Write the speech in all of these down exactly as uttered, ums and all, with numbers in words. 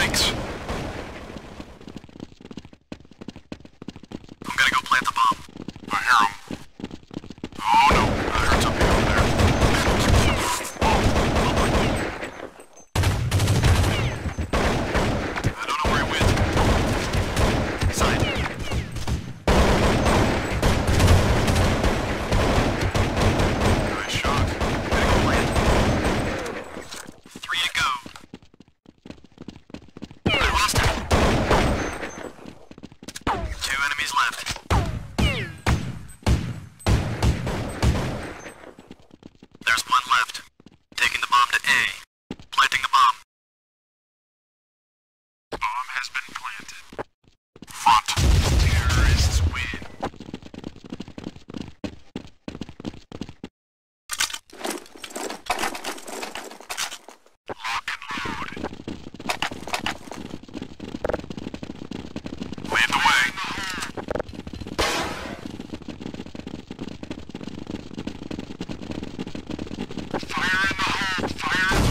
Thanks. I'm gonna go plant the bomb. I hear him. Oh no, I heard something over there. Oh, I don't know where he went. Inside. Nice shot. I'm gonna go plant. Three to go. Has been planted. Fought. Terrorists win. Lock and load. Lead the way. Fire in the hole. Fire in the hole.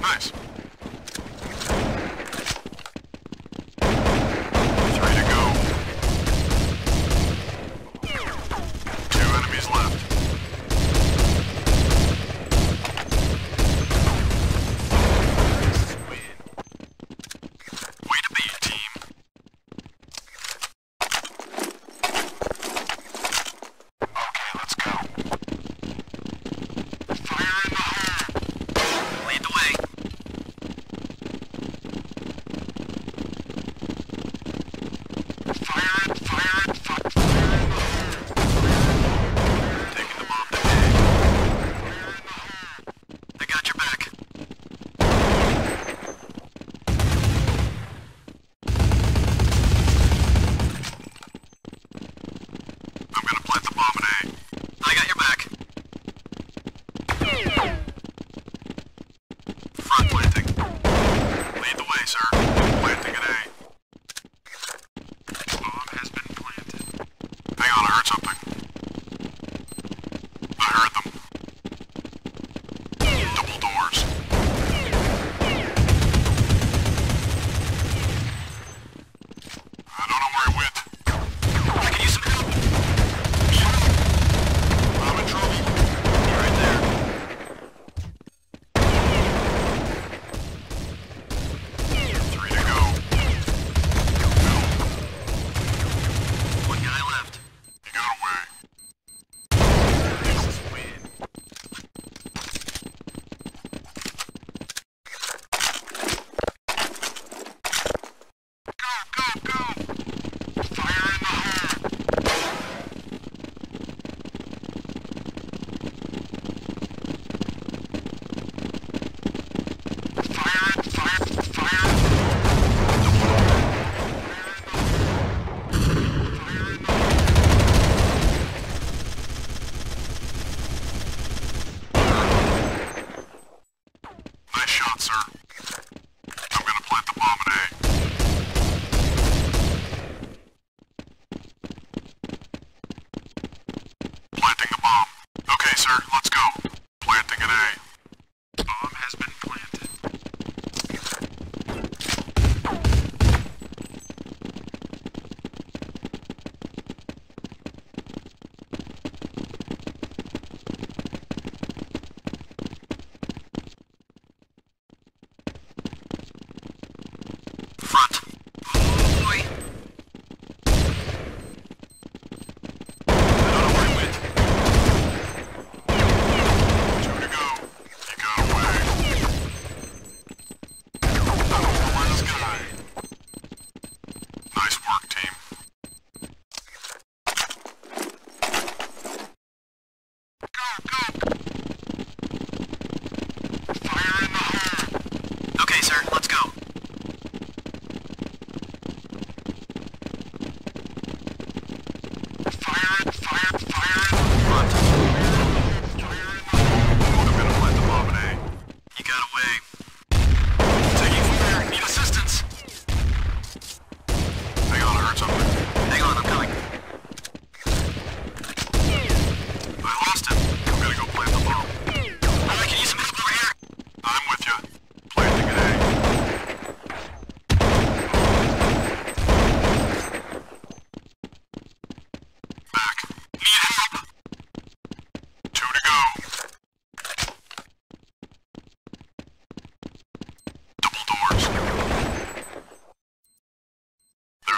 Nice.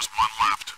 Just one left.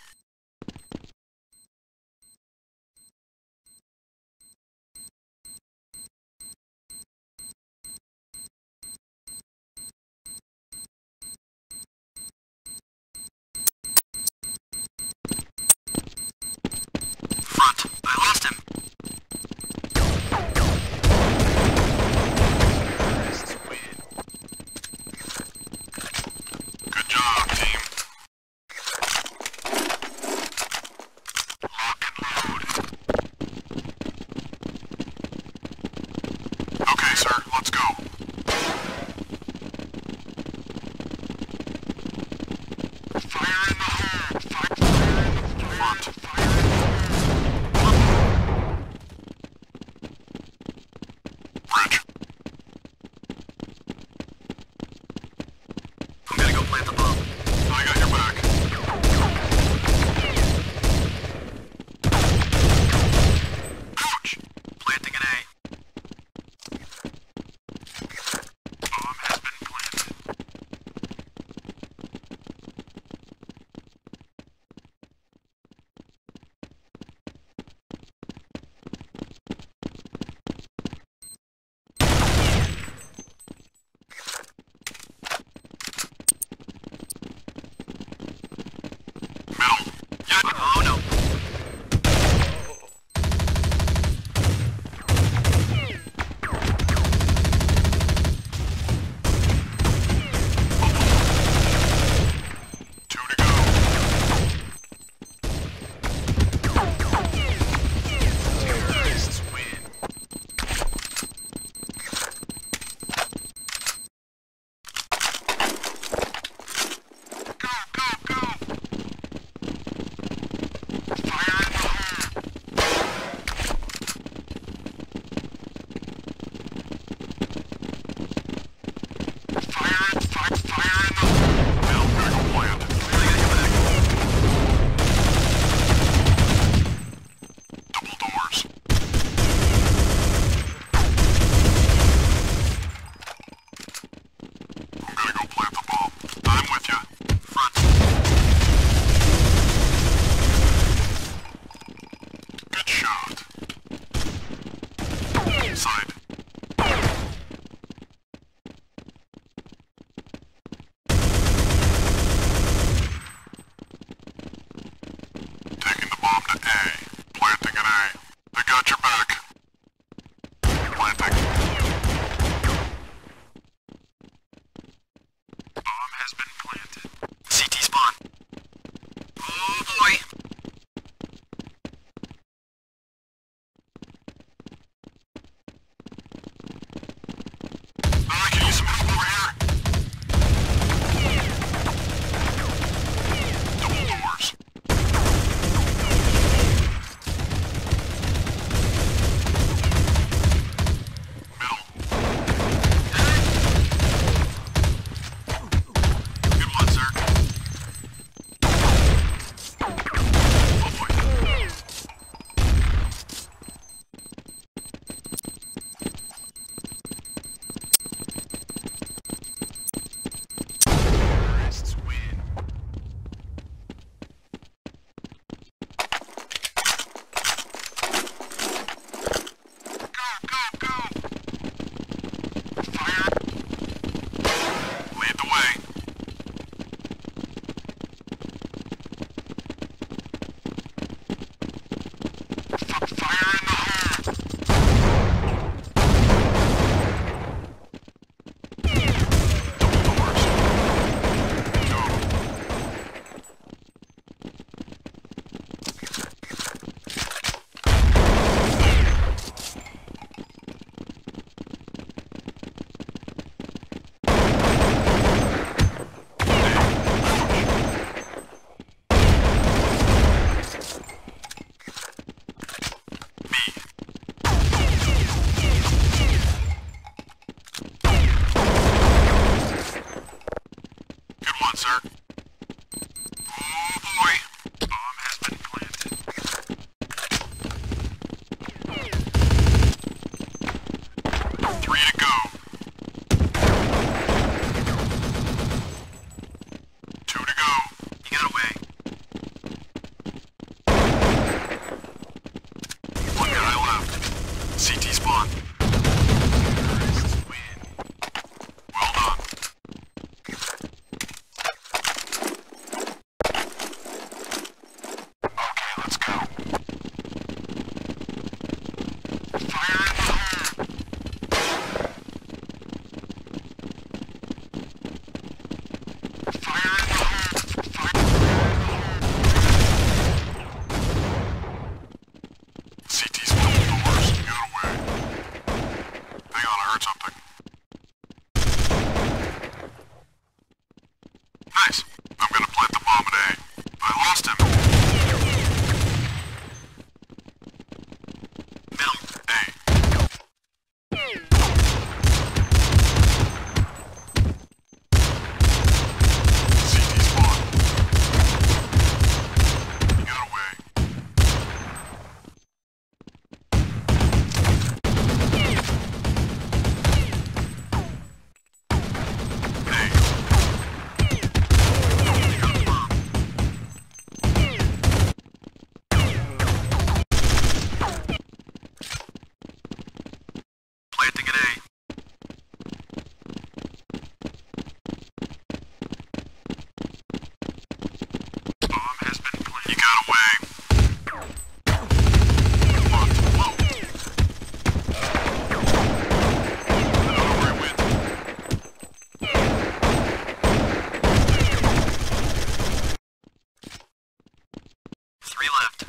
left.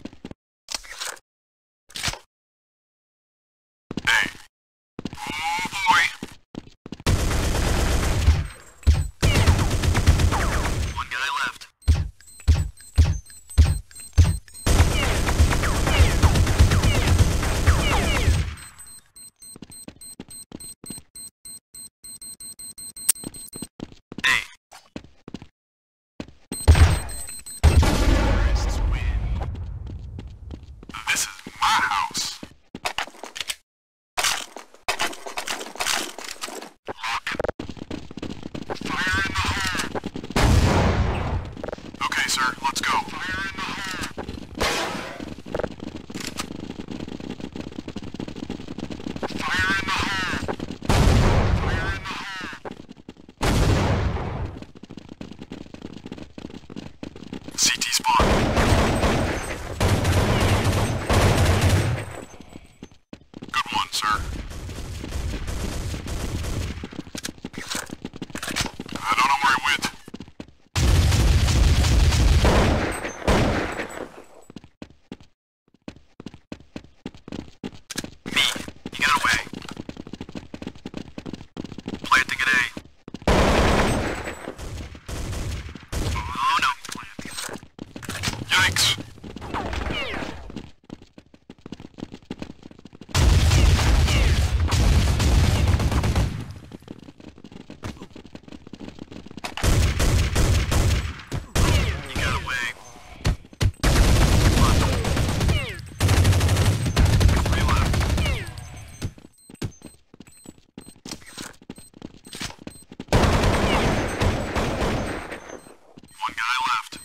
One guy left.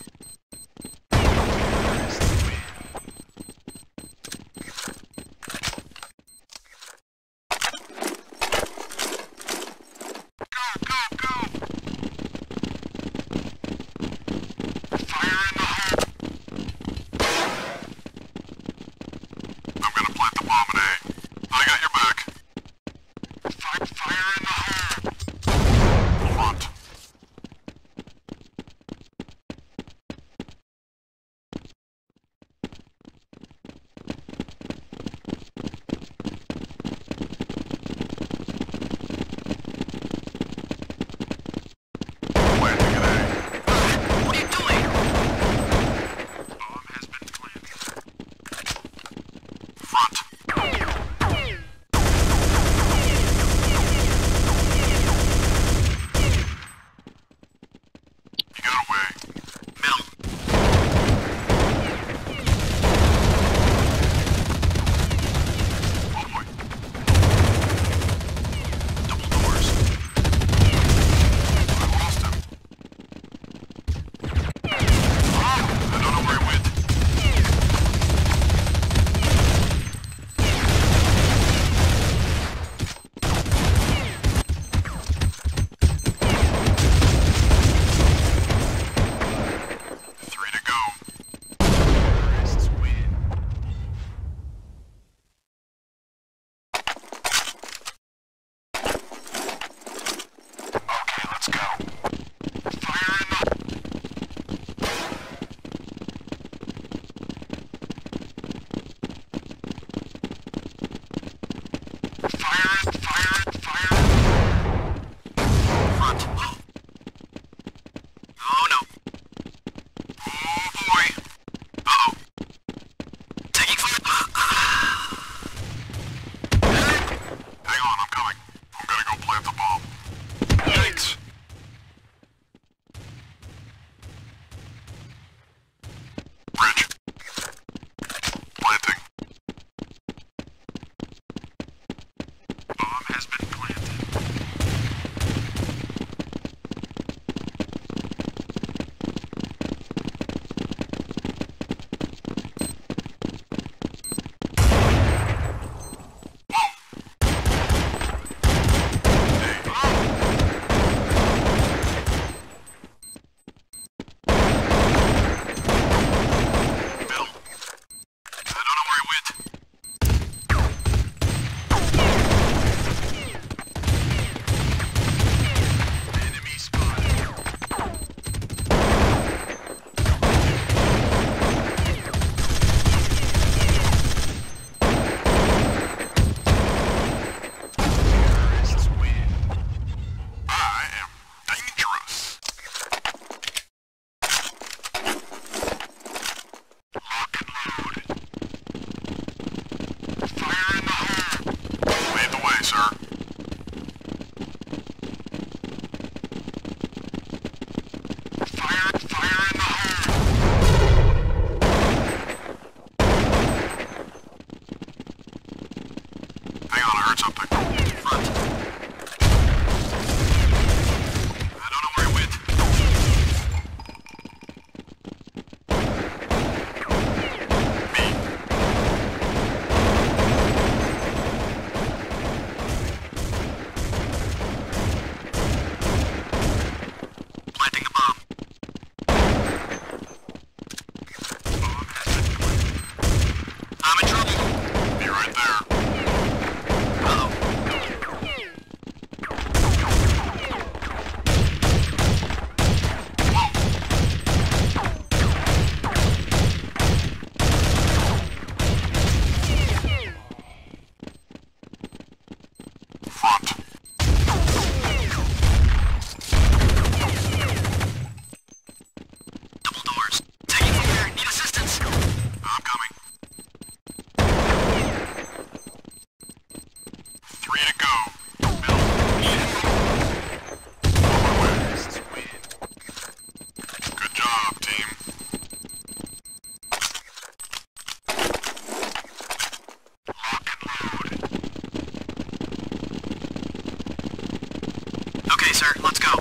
sir. Let's go.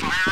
Fire!